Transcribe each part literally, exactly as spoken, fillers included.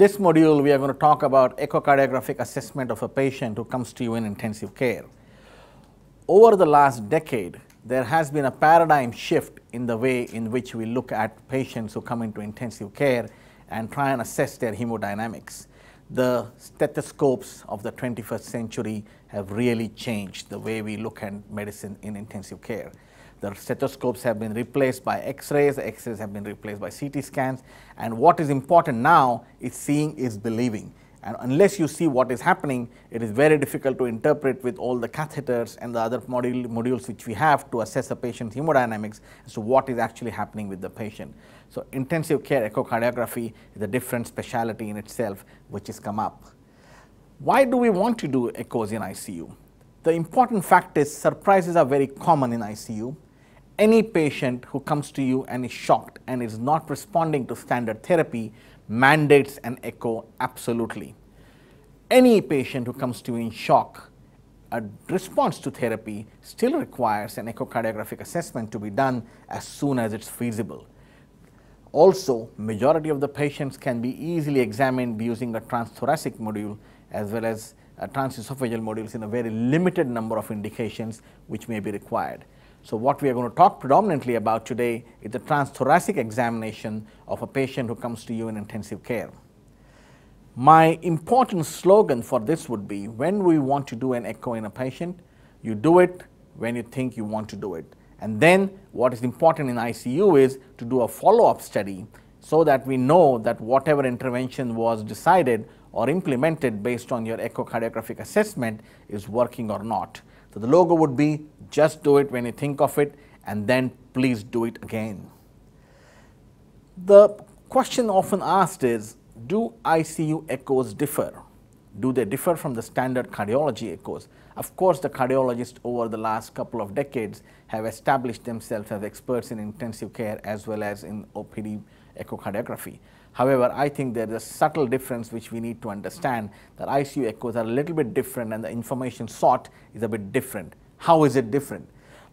In this module, we are going to talk about echocardiographic assessment of a patient who comes to you in intensive care. Over the last decade, there has been a paradigm shift in the way in which we look at patients who come into intensive care and try and assess their hemodynamics. The stethoscopes of the twenty-first century have really changed the way we look at medicine in intensive care. The stethoscopes have been replaced by x-rays, the x-rays have been replaced by C T scans, and what is important now is seeing is believing. And unless you see what is happening, it is very difficult to interpret with all the catheters and the other module, modules which we have to assess a patient's hemodynamics as to what is actually happening with the patient. So intensive care echocardiography is a different specialty in itself which has come up. Why do we want to do echoes in I C U? The important fact is surprises are very common in I C U. Any patient who comes to you and is shocked and is not responding to standard therapy mandates an echo absolutely. Any patient who comes to you in shock, a response to therapy still requires an echocardiographic assessment to be done as soon as it's feasible. Also, majority of the patients can be easily examined using a transthoracic module as well as a transesophageal modules in a very limited number of indications which may be required. So what we are going to talk predominantly about today is the transthoracic examination of a patient who comes to you in intensive care. My important slogan for this would be, when we want to do an echo in a patient, you do it when you think you want to do it. And then what is important in I C U is to do a follow-up study so that we know that whatever intervention was decided or implemented based on your echocardiographic assessment is working or not. So the logo would be, just do it when you think of it, and then please do it again. The question often asked is, do I C U echoes differ? Do they differ from the standard cardiology echoes? Of course, the cardiologists over the last couple of decades have established themselves as experts in intensive care as well as in O P D echocardiography. However, I think there is a subtle difference which we need to understand, that I C U echoes are a little bit different and the information sought is a bit different. How is it different?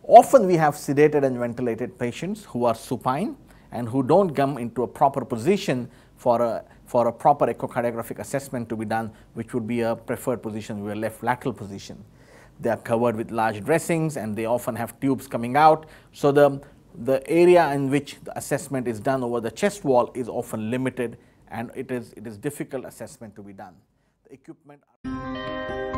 Often we have sedated and ventilated patients who are supine and who don't come into a proper position for a, for a proper echocardiographic assessment to be done, which would be a preferred position, we are left lateral position. They are covered with large dressings and they often have tubes coming out. So the The area in which the assessment is done over the chest wall is often limited, and it is, it is difficult assessment to be done. The equipment...